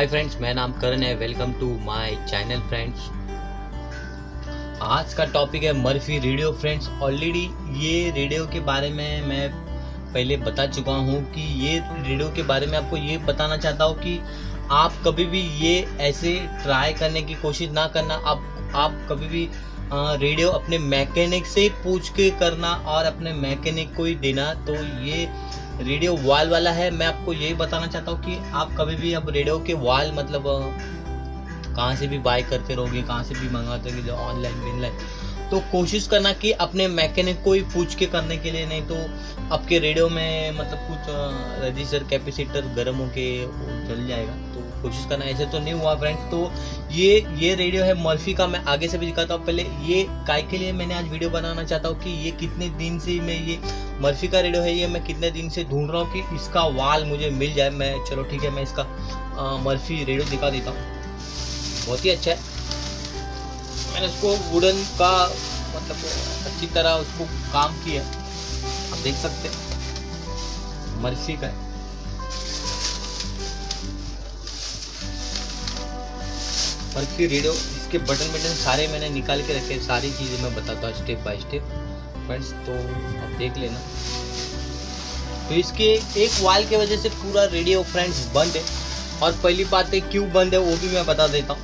Hi friends, मैं नाम करण है। Welcome to my channel friends. आज का टॉपिक है मर्फी रेडियो फ्रेंड्स। ऑलरेडी ये रेडियो के बारे में मैं पहले बता चुका हूँ कि ये रेडियो के बारे में आपको ये बताना चाहता हूँ कि आप कभी भी ये ऐसे ट्राई करने की कोशिश ना करना। आप कभी भी रेडियो अपने मैकेनिक से पूछ के करना और अपने मैकेनिक को ही देना। तो ये रेडियो वाल वाला है, मैं आपको यही बताना चाहता हूँ कि आप कभी भी अब रेडियो के वाल मतलब कहाँ से भी बाय करते रहोगे, कहाँ से भी मंगाते रहोगे ऑनलाइन ऑनलाइन, तो कोशिश करना कि अपने मैकेनिक को ही पूछ के करने के लिए। नहीं तो आपके रेडियो में मतलब कुछ रजिस्टर कैपेसिटर गर्म होके जल जाएगा, तो कोशिश करना। ऐसे तो नहीं हुआ फ्रेंड्स। तो ये रेडियो है मर्फी का, मैं आगे से भी दिखाता हूँ। पहले ये काय के लिए मैंने आज वीडियो बनाना चाहता हूँ कि ये कितने दिन से मैं ये मर्फी का रेडियो है, ये मैं कितने दिन से ढूंढ रहा हूँ कि इसका वाल मुझे मिल जाए। मैं चलो ठीक है, मैं इसका मर्फी रेडियो दिखा देता हूँ। बहुत ही अच्छा है। मैंने उसको वुडन का मतलब अच्छी तरह उसको काम किया, आप देख सकते हैं मर्फी का है। मर्फी रेडियो, इसके बटन सारे मैंने निकाल के रखे, सारी चीज़ें मैं बताता हूँ स्टेप बाय स्टेप फ्रेंड्स, तो आप देख लेना। तो इसके एक वाल के वजह से पूरा रेडियो फ्रेंड्स बंद है, और पहली बात है क्यों बंद है वो भी मैं बता देता हूँ।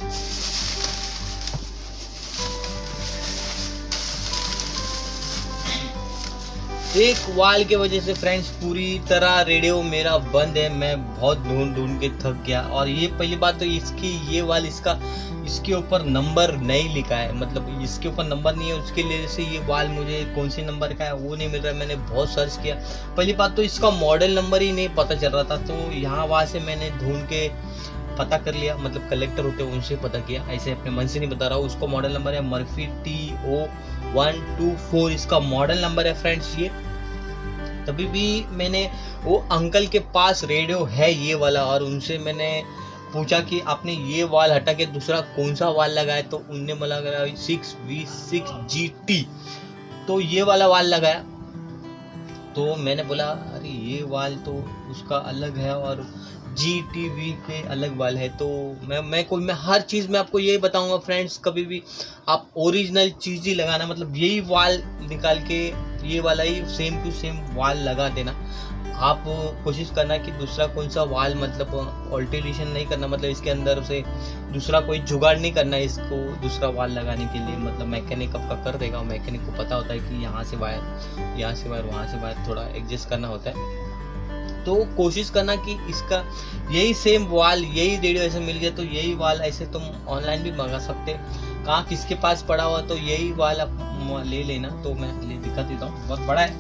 एक वाल के वजह से फ्रेंड्स पूरी तरह रेडियो मेरा बंद है। मैं बहुत ढूंढ के थक गया। और ये पहली बात तो इसकी ये वाल, इसके ऊपर नंबर नहीं लिखा है, मतलब इसके ऊपर नंबर नहीं है, उसके लिए से ये वाल मुझे कौन से नंबर का है वो नहीं मिल रहा है। मैंने बहुत सर्च किया। पहली बात तो इसका मॉडल नंबर ही नहीं पता चल रहा था, तो यहाँ वहाँ से मैंने ढूंढ के पता कर लिया, मतलब कलेक्टर होते हैं उनसे पता किया, ऐसे अपने मन से नहीं बता रहा हूँ। उसका मॉडल नंबर है मर्फी TA124, इसका मॉडल नंबर है फ्रेंड्स ये। तभी भी मैंने वो अंकल के पास रेडियो है ये वाला, और उनसे मैंने पूछा कि आपने ये वाल हटा के दूसरा कौन सा वाल लगाया, तो उनने बोला 6V6 GT, तो ये वाला वाल लगाया। तो मैंने बोला अरे ये वाल तो उसका अलग है और GTV पे अलग वाल है। तो मैं हर चीज़ में आपको यही बताऊंगा फ्रेंड्स, कभी भी आप ओरिजिनल चीज़ ही लगाना, मतलब यही वाल निकाल के ये वाला ही सेम टू सेम वाल लगा देना। आप कोशिश करना कि दूसरा कौन सा वाल मतलब ऑल्टरेशन नहीं करना, मतलब इसके अंदर से दूसरा कोई जुगाड़ नहीं करना इसको दूसरा वाल लगाने के लिए। मतलब मैकेनिक आपका कर देगा, मैकेनिक को पता होता है कि यहाँ से वायर वहाँ से वायर थोड़ा एडजस्ट करना होता है। तो कोशिश करना कि इसका यही सेम वाल, यही रेडियो ऐसे मिल गया, तो यही वाल ऐसे तुम ऑनलाइन भी मंगा सकते, कहाँ किसके पास पड़ा हुआ, तो यही वाल आप ले लेना। तो मैं ले दिखा देता हूँ, बहुत बड़ा है,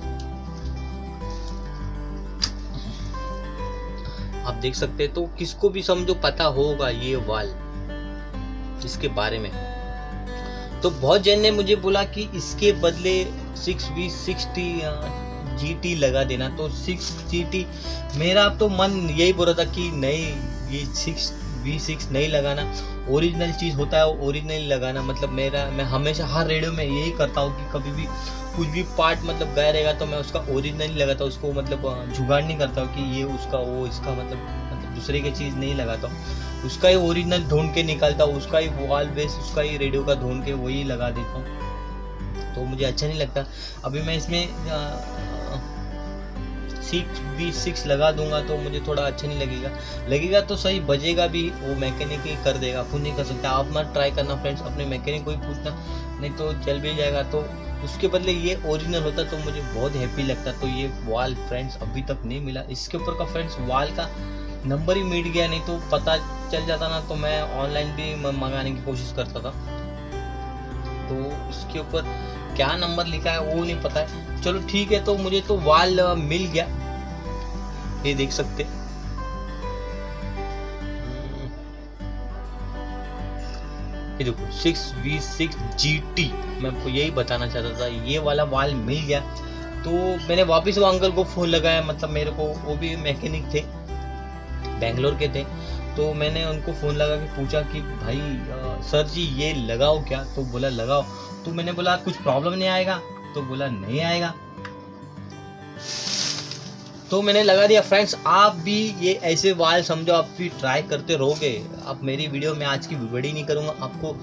आप देख सकते हैं। तो किसको भी समझो पता होगा ये वाल इसके बारे में। तो बहुत जन ने मुझे बोला कि इसके बदले 6V6 GT लगा देना, तो 6 GT मेरा तो मन यही बोल रहा था कि नहीं, ये 6V6 नहीं लगाना, ओरिजिनल चीज़ होता है वो ओरिजिनल लगाना। मतलब मैं हमेशा हर रेडियो में यही करता हूँ कि कभी भी कुछ भी पार्ट मतलब गया रहेगा तो मैं उसका ओरिजिनल ही लगाता हूँ, उसको मतलब जुगाड़ नहीं करता हूँ कि ये उसका वो इसका मतलब दूसरे की चीज़ नहीं लगाता हूँ, उसका ही ओरिजिनल ढूंढ के निकालता हूँ, उसका ही वॉल बेस, उसका ही रेडियो का ढूंढ के वही लगा देता हूँ। तो मुझे अच्छा नहीं लगता। अभी मैं इसमें 6V6 लगा दूंगा तो मुझे थोड़ा अच्छा नहीं लगेगा, तो सही बजेगा भी, वो मैकेनिक ही कर देगा, खुद नहीं कर सकता। आप मत ट्राई करना फ्रेंड्स, अपने मैकेनिक को ही पूछना, नहीं तो जल भी जाएगा। तो उसके बदले ये ओरिजिनल होता तो मुझे बहुत हैप्पी लगता। तो ये वाल फ्रेंड्स अभी तक नहीं मिला, इसके ऊपर का फ्रेंड्स वाल का नंबर ही मिट गया, नहीं तो पता चल जाता ना, तो मैं ऑनलाइन भी मंगाने की कोशिश करता था। तो इसके ऊपर क्या नंबर लिखा है वो नहीं पता है। चलो ठीक है, तो मुझे तो वाल मिल गया, ये देख सकते। ये देखो 6V6 GT, मैं आपको यही बताना चाहता था, ये वाला वाल मिल गया। तो मैंने वापस वो अंकल को फोन लगाया, मतलब मेरे को वो भी मैकेनिक थे, बेंगलोर के थे, तो मैंने उनको फ़ोन लगा के पूछा कि भाई सर जी ये लगाओ क्या, तो बोला लगाओ। तो मैंने बोला कुछ प्रॉब्लम नहीं आएगा, तो बोला नहीं आएगा। तो मैंने लगा दिया। फ्रेंड्स, आप भी ये ऐसे वायर समझो आप भी ट्राई करते रहोगे। आप मेरी वीडियो में आज की वीडियो नहीं करूँगा, आपको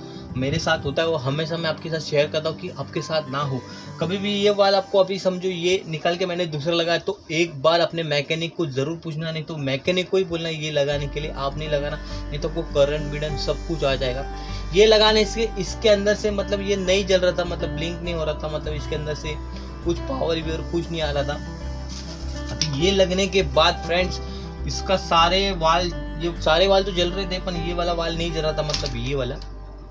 मेरे साथ होता है वो हमेशा मैं आपके साथ शेयर करता हूँ कि आपके साथ ना हो कभी भी ये वाल। आपको अभी समझो ये निकाल के मैंने दूसरा लगाया, तो एक बार अपने मैकेनिक को ज़रूर पूछना, नहीं तो मैकेनिक को ही बोलना ये लगाने के लिए, आप नहीं लगाना, नहीं तो आपको करंट बिडन सब कुछ आ जाएगा। ये लगाने से इसके अंदर से मतलब ये नहीं जल रहा था, मतलब ब्लिंक नहीं हो रहा था, मतलब इसके अंदर से कुछ पावर भी और कुछ नहीं आ रहा था। अभी ये लगने के बाद फ्रेंड्स इसका सारे वाल, ये सारे वाल तो जल रहे थे पर ये वाला वाल नहीं जल रहा था, मतलब ये वाला।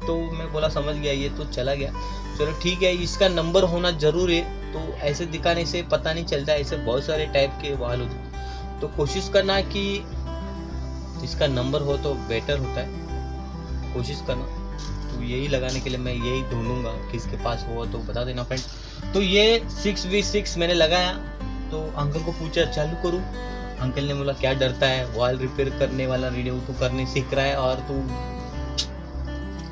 तो मैं बोला समझ गया, ये तो चला गया, चलो ठीक है, इसका नंबर होना जरूर है। तो ऐसे दिखाने से पता नहीं चलता, ऐसे बहुत सारे टाइप के वाल होते हैं, तो कोशिश करना कि इसका नंबर हो तो बेटर होता है, कोशिश करना। तो यही लगाने के लिए मैं यही ढूंढूंगा, किसके पास हो तो बता देना फ्रेंड। तो ये 6V6 मैंने लगाया, तो अंकल को पूछा चालू करूँ, अंकल ने बोला क्या डरता है, वाल रिपेयर करने वाला वीडियो तो करने सीख रहा है और तू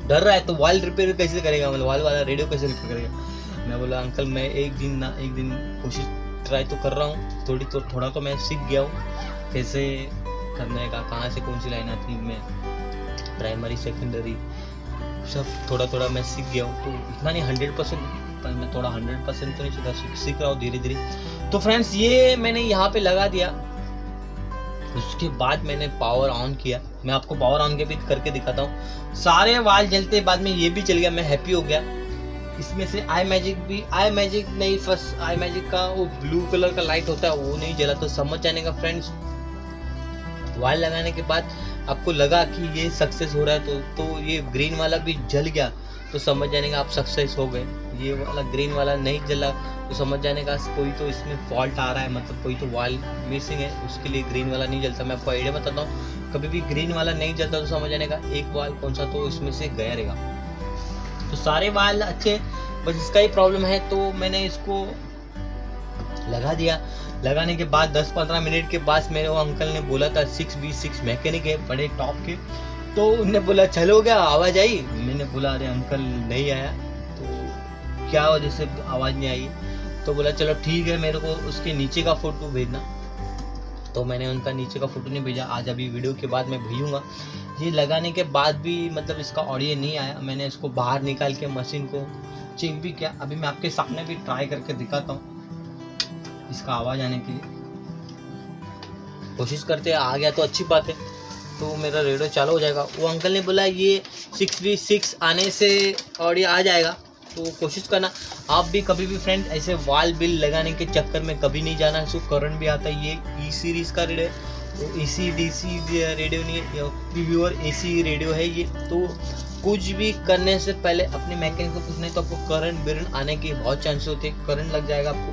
डर रहा है, तो वाल रिपेयर कैसे करेगा, मतलब वाल वाला रेडियो कैसे रिपेयर करेगा। मैं बोला अंकल मैं एक दिन कोशिश ट्राई तो कर रहा हूँ, थोड़ा तो मैं सीख गया हूँ कैसे करने का, कहाँ से कौन सी लाइन आती है, मैं प्राइमरी सेकेंडरी सब थोड़ा मैं सीख गया हूँ। तो इतना नहीं 100%, पर मैं थोड़ा 100% तो नहीं सीख रहा हूँ, धीरे धीरे। तो फ्रेंड्स ये मैंने यहाँ पे लगा दिया, उसके बाद मैंने पावर ऑन किया, मैं आपको पावर ऑन के भी करके दिखाता हूँ। सारे वाल जलते बाद में ये भी चल गया, मैं हैप्पी हो गया। इसमें से आई मैजिक का वो ब्लू कलर का लाइट होता है वो नहीं जला, तो समझ जाने का फ्रेंड्स वाल लगाने के बाद आपको लगा कि ये सक्सेस हो रहा है, तो ये ग्रीन वाला भी जल गया, तो समझ जाने का आप सक्सेस हो गए। ये वाला ग्रीन वाला नहीं जला, तो समझ जाने का कोई तो इसमें फॉल्ट आ रहा है, मतलब कोई तो वाल मिसिंग है, उसके लिए ग्रीन वाला नहीं जलता। मैं आपको आइडिया बताता हूँ, कभी भी ग्रीन वाला नहीं जलता तो समझ जाने का एक वाल कौन सा तो इसमें से गया रहेगा। तो सारे वाल अच्छे, बस इसका ही प्रॉब्लम है। तो मैंने इसको लगा दिया, लगाने के बाद 10-15 मिनट के बाद मेरे वो अंकल ने बोला था 6V6 मैकेनिक है बड़े टॉप के, तो उनने बोला चलो क्या आवाज़ आई, मैंने बोला अरे अंकल नहीं आया, तो क्या वजह से आवाज़ नहीं आई, तो बोला चलो ठीक है मेरे को उसके नीचे का फ़ोटो भेजना। तो मैंने उनका नीचे का फ़ोटो नहीं भेजा, आज अभी वीडियो के बाद मैं भेजूँगा। ये लगाने के बाद भी मतलब इसका ऑडियो नहीं आया, मैंने इसको बाहर निकाल के मशीन को चेक भी किया, अभी मैं आपके सामने भी ट्राई करके दिखाता हूँ इसका आवाज़ आने के लिए, कोशिश करते हैं, आ गया तो अच्छी बात है, तो मेरा रेडियो चालू हो जाएगा। वो अंकल ने बोला ये 6V6 आने से ऑडियो आ जाएगा, तो कोशिश करना आप भी कभी भी फ्रेंड ऐसे वाल बिल लगाने के चक्कर में कभी नहीं जाना। इसको करंट भी आता है, ये ई सीरीज का रेडियो है, AC DC रेडियो नहीं है, प्योर AC रेडियो है ये। तो कुछ भी करने से पहले अपने मैकेनिक को पूछना है, तो आपको करंट बिरंट आने के बहुत चांसेस होते हैं, करंट लग जाएगा आपको।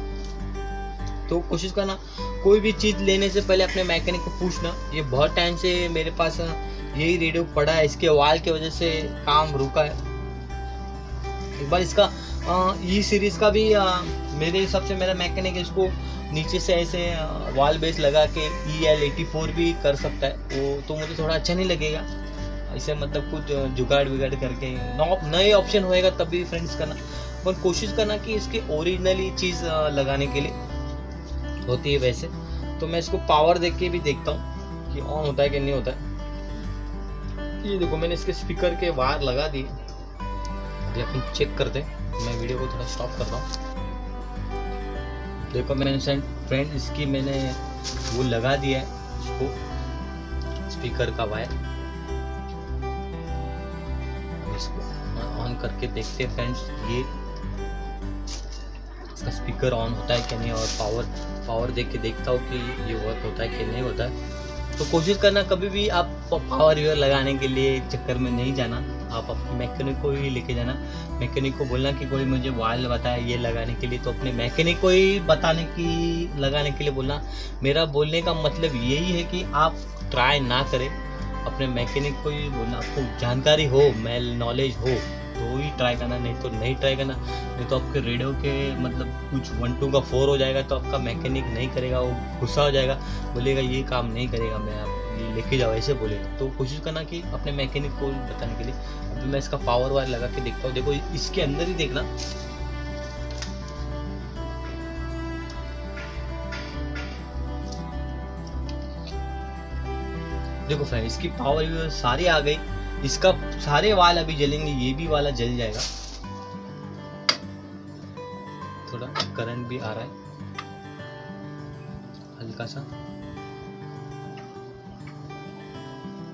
तो कोशिश करना कोई भी चीज़ लेने से पहले अपने मैकेनिक को पूछना। ये बहुत टाइम से मेरे पास यही रेडियो पड़ा है, इसके वाल की वजह से काम रुका है। एक बार इसका ई सीरीज का भी मेरे हिसाब से मेरा मैकेनिक इसको नीचे से ऐसे वाल बेस लगा के EL84 भी कर सकता है, वो तो मुझे थोड़ा अच्छा नहीं लगेगा, इसे मतलब कुछ जुगाड़ विगाड़ करके नए ऑप्शन होएगा तभी फ्रेंड्स करना, पर कोशिश करना कि इसके ओरिजिनली चीज़ लगाने के लिए होती है। वैसे तो मैं इसको पावर देख के भी देखता हूँ कि ऑन होता है कि नहीं होता है। ये देखो मैंने इसके स्पीकर के वायर लगा दिए, अपन चेक करते हैं। मैं वीडियो को थोड़ा स्टॉप करता हूँ। देखो मैंने फ्रेंड इसकी मैंने वो लगा दिया है, इसको स्पीकर का वायर इसको ऑन करके देखते हैं फ्रेंड्स, ये इसका स्पीकर ऑन होता है कि नहीं, और पावर देख के देखता हूँ कि ये वर्क होता है कि नहीं होता है। तो कोशिश करना कभी भी आप पावर ईयर लगाने के लिए चक्कर में नहीं जाना, आप अपने मैकेनिक को ही लेके जाना, मैकेनिक को बोलना कि कोई मुझे वाल बताया ये लगाने के लिए, तो अपने मैकेनिक को ही बताने की लगाने के लिए बोलना। मेरा बोलने का मतलब यही है कि आप ट्राई ना करें, अपने मैकेनिक को ही बोलना, आपको जानकारी हो, मेल नॉलेज हो तो ही ट्राई करना, नहीं तो नहीं ट्राई करना, नहीं तो आपके रेडियो के मतलब कुछ 1-2 का 4 हो जाएगा, तो आपका मैकेनिक नहीं करेगा, वो गुस्सा हो जाएगा, बोलेगा ये काम नहीं करेगा, मैं आप ये लेके जाओ ऐसे बोलेगा। तो कोशिश करना कि अपने मैकेनिक को बताने के लिए। अभी मैं इसका पावर वायर लगा के देखता हूँ, देखो इसके अंदर ही देखना, देखो फ्रेंड इसकी पावर सारी आ गई, इसका सारे वाल अभी जलेंगे, ये भी वाला जल जाएगा। थोड़ा करंट भी आ रहा है हल्का सा।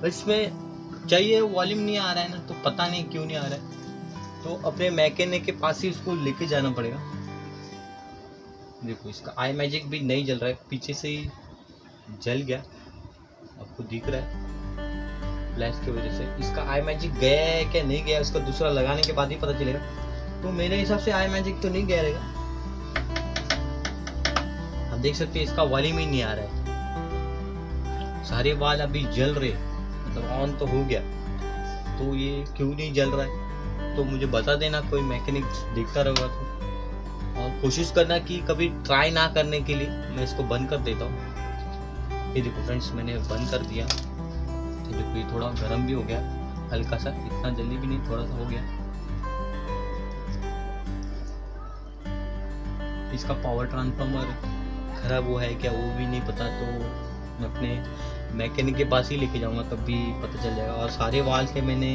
इसमें चाहिए वॉल्यूम नहीं आ रहा है ना, तो पता नहीं क्यों नहीं आ रहा है, तो अपने मैकेनिक के पास ही उसको लेके जाना पड़ेगा। देखो इसका आई मैजिक भी नहीं जल रहा है, पीछे से ही जल गया, आपको दिख रहा है फ्लैश की वजह से। इसका आई मैजिक गया है क्या नहीं गया उसका दूसरा लगाने के बाद ही पता चलेगा, तो मेरे हिसाब से आई मैजिक तो नहीं गया रहेगा। आप देख सकते हैं इसका वॉल्यूम ही नहीं आ रहा है, सारे वाल अभी जल रहे, मतलब ऑन तो हो गया, तो ये क्यों नहीं जल रहा है तो मुझे बता देना, कोई मैकेनिक देखता रहेगा तो। और कोशिश करना कि कभी ट्राई ना करने के लिए। मैं इसको बंद कर देता हूँ। ये देखो फ्रेंड्स मैंने बंद कर दिया, तो देखो ये थोड़ा गर्म भी हो गया हल्का सा, इतना जल्दी भी नहीं, थोड़ा सा हो गया। इसका पावर ट्रांसफार्मर खराब हुआ है क्या वो भी नहीं पता, तो मैं अपने मैकेनिक के पास ही लेके जाऊंगा, तब भी पता चल जाएगा। और सारे वाल के मैंने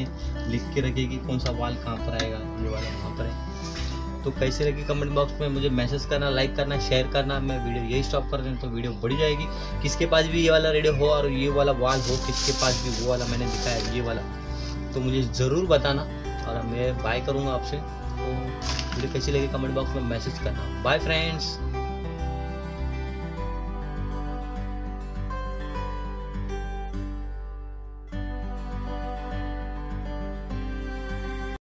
लिख के रखे कि कौन सा वाल कहाँ पर आएगा, ये वाला कहाँ पर है। तो कैसे लगी कमेंट बॉक्स में मुझे मैसेज करना, लाइक करना, शेयर करना। मैं वीडियो यही स्टॉप कर दें तो वीडियो बढ़ जाएगी। किसके पास भी ये वाला रेडियो हो और ये वाला वाल हो, किसके पास भी वो वाला मैंने दिखाया ये वाला, तो मुझे ज़रूर बताना और मैं बाय करूँगा आपसे। तो वीडियो कैसी लगी कमेंट बॉक्स में मैसेज करना। Bye friends.